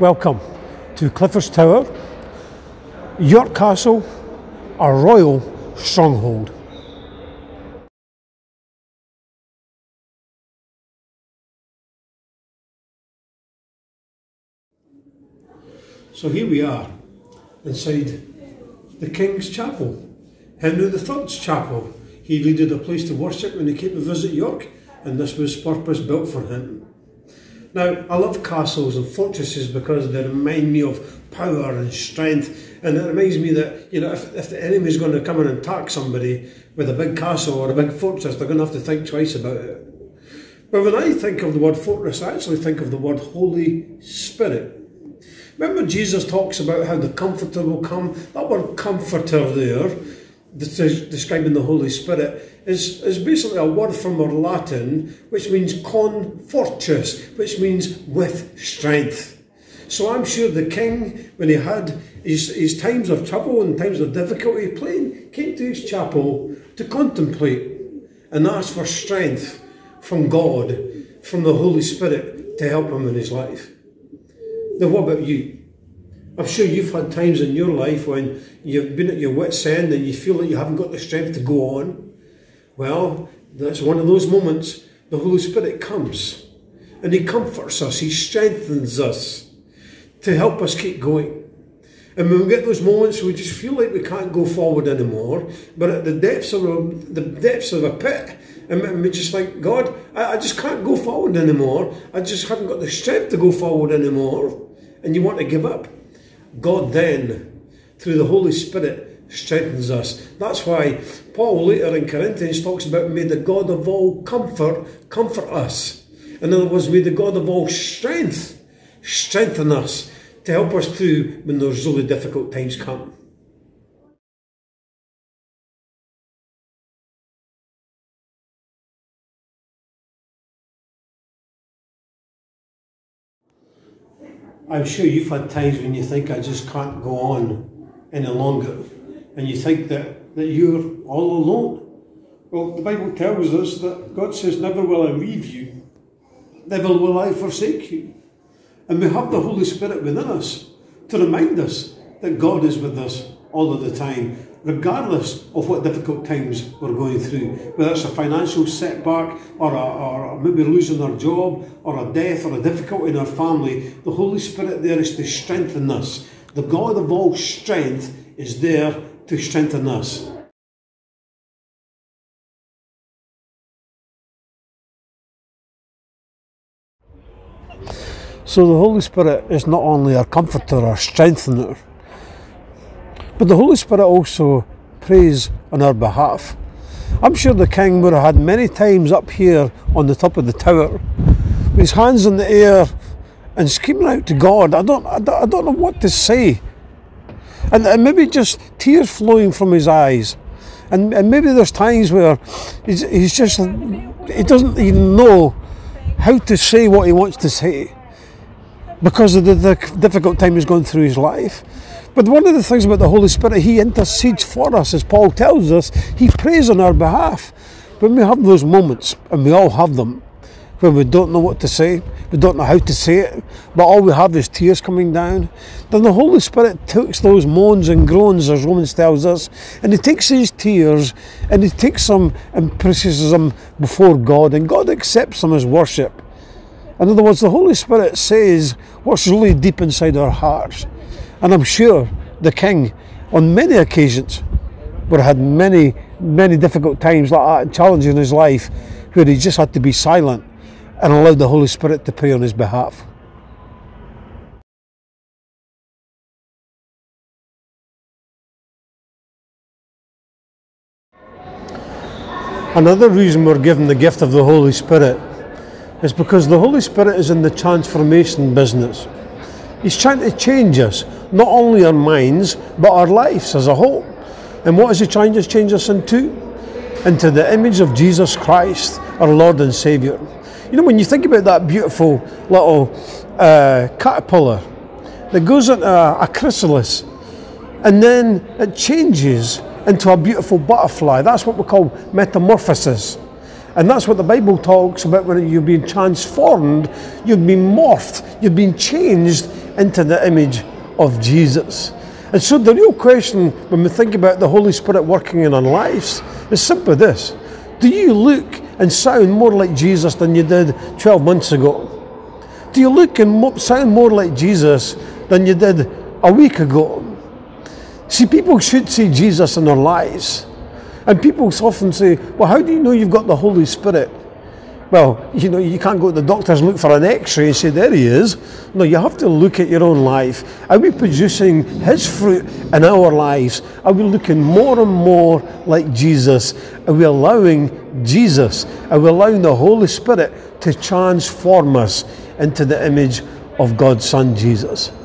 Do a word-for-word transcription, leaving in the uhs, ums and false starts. Welcome to Clifford's Tower, York Castle, a royal stronghold. So here we are inside the King's Chapel, Henry the third's Chapel. He needed a place to worship when he came to visit York, and this was purpose built for him. Now, I love castles and fortresses because they remind me of power and strength, and it reminds me that, you know, if, if the enemy's going to come in and attack somebody with a big castle or a big fortress, they're going to have to think twice about it. But when I think of the word fortress, I actually think of the word Holy Spirit. Remember, Jesus talks about how the Comforter will come. That word Comforter there, describing the Holy Spirit, is, is basically a word from our Latin which means con fortis, which means with strength. So I'm sure the king, when he had his, his times of trouble and times of difficulty, plain came to his chapel to contemplate and ask for strength from God, from the Holy Spirit, to help him in his life. Now, what about you? I'm sure you've had times in your life when you've been at your wit's end and you feel that you haven't got the strength to go on. Well, that's one of those moments the Holy Spirit comes and He comforts us, He strengthens us to help us keep going. And when we get those moments we just feel like we can't go forward anymore, but at the depths of a, the depths of a pit, and we just think, God, I, I just can't go forward anymore, I just haven't got the strength to go forward anymore, and you want to give up. God then, through the Holy Spirit, strengthens us. That's why Paul later in Corinthians talks about, may the God of all comfort comfort us. In other words, may the God of all strength strengthen us to help us through when those really difficult times come. I'm sure you've had times when you think, I just can't go on any longer, and you think that, that you're all alone. Well, the Bible tells us that God says, never will I leave you, never will I forsake you. And we have the Holy Spirit within us to remind us that God is with us all of the time, regardless of what difficult times we're going through, whether it's a financial setback or, a, or maybe losing our job or a death or a difficulty in our family. The Holy Spirit there is to strengthen us. The God of all strength is there to strengthen us. So the Holy Spirit is not only our comforter, our strengthener, but the Holy Spirit also prays on our behalf. I'm sure the king would have had many times up here on the top of the tower, with his hands in the air and screaming out to God, I don't, I don't, I don't know what to say. And, and maybe just tears flowing from his eyes. And, and maybe there's times where he's, he's just, he doesn't even know how to say what he wants to say, because of the, the difficult time he's gone through his life. But one of the things about the Holy Spirit, He intercedes for us, as Paul tells us, He prays on our behalf. When we have those moments, and we all have them, when we don't know what to say, we don't know how to say it, but all we have is tears coming down, then the Holy Spirit takes those moans and groans, as Romans tells us, and He takes these tears, and He takes them and presses them before God, and God accepts them as worship. In other words, the Holy Spirit says what's really deep inside our hearts. And I'm sure the king, on many occasions, would have had many, many difficult times like that, challenging his life, where he just had to be silent and allow the Holy Spirit to pray on his behalf. Another reason we're given the gift of the Holy Spirit is because the Holy Spirit is in the transformation business. He's trying to change us, not only our minds, but our lives as a whole. And what is He trying to change us into? Into the image of Jesus Christ, our Lord and Saviour. You know, when you think about that beautiful little uh, caterpillar that goes into a, a chrysalis, and then it changes into a beautiful butterfly. That's what we call metamorphosis. And that's what the Bible talks about when you've been transformed, you've been morphed, you've been changed into the image of Jesus. And so the real question when we think about the Holy Spirit working in our lives is simply this: do you look and sound more like Jesus than you did twelve months ago? Do you look and sound more like Jesus than you did a week ago? See, people should see Jesus in their lives. And people often say, well, how do you know you've got the Holy Spirit? Well, you know, you can't go to the doctors and look for an x-ray and say, there he is. No, you have to look at your own life. Are we producing his fruit in our lives? Are we looking more and more like Jesus? Are we allowing Jesus? Are we allowing the Holy Spirit to transform us into the image of God's Son, Jesus?